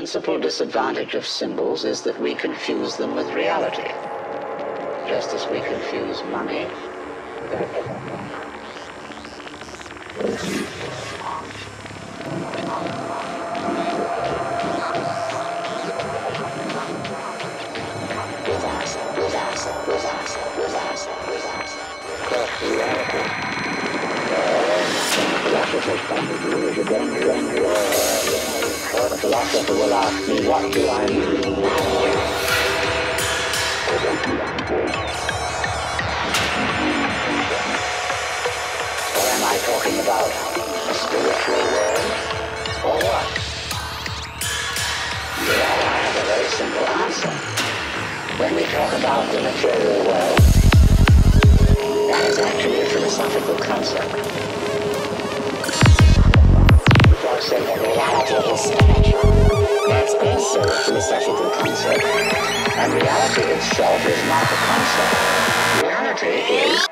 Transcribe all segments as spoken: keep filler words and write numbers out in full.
principal disadvantage of symbols is that we confuse them with reality, just as we confuse money with us, with us, with us, with us, with us, but reality. Philosophers come to do is a danger and a war. The philosopher will ask me, what do I mean in my world? What do I mean in my world? Or am I talking about a spiritual world? Or what? Yeah, I have a very simple answer. When we talk about the material world, that is actually a philosophical concept. That reality is spiritual. That's also a philosophical concept. And reality itself is not a concept. Reality is...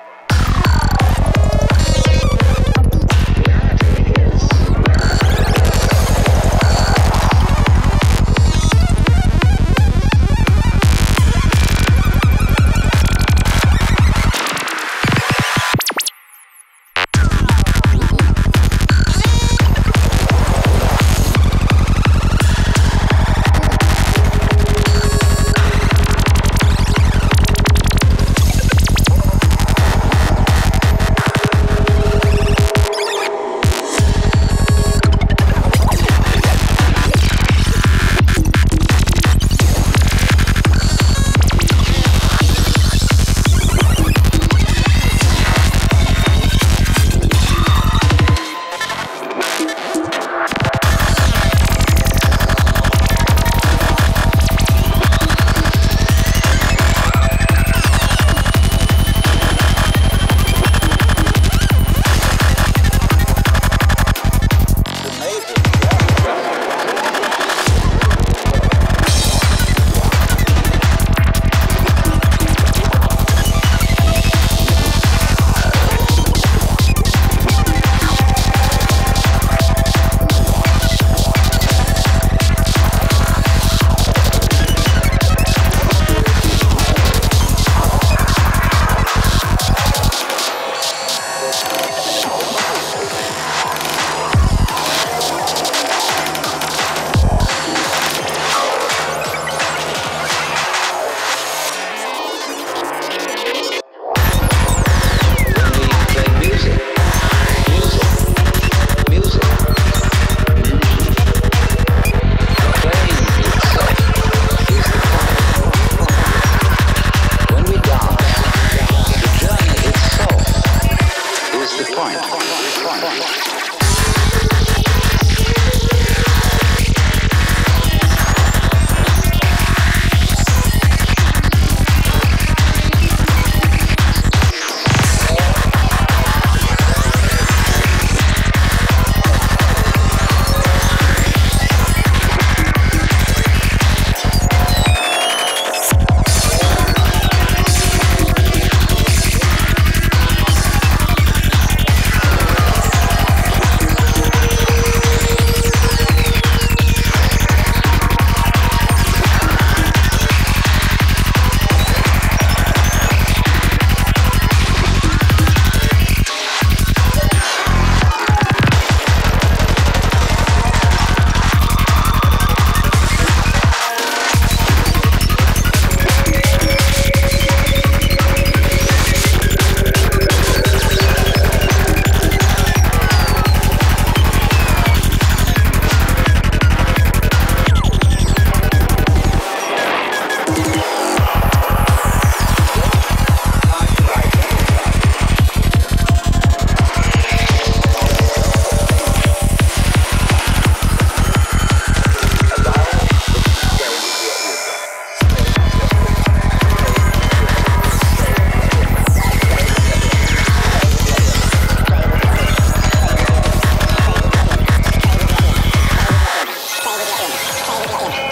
Thank you.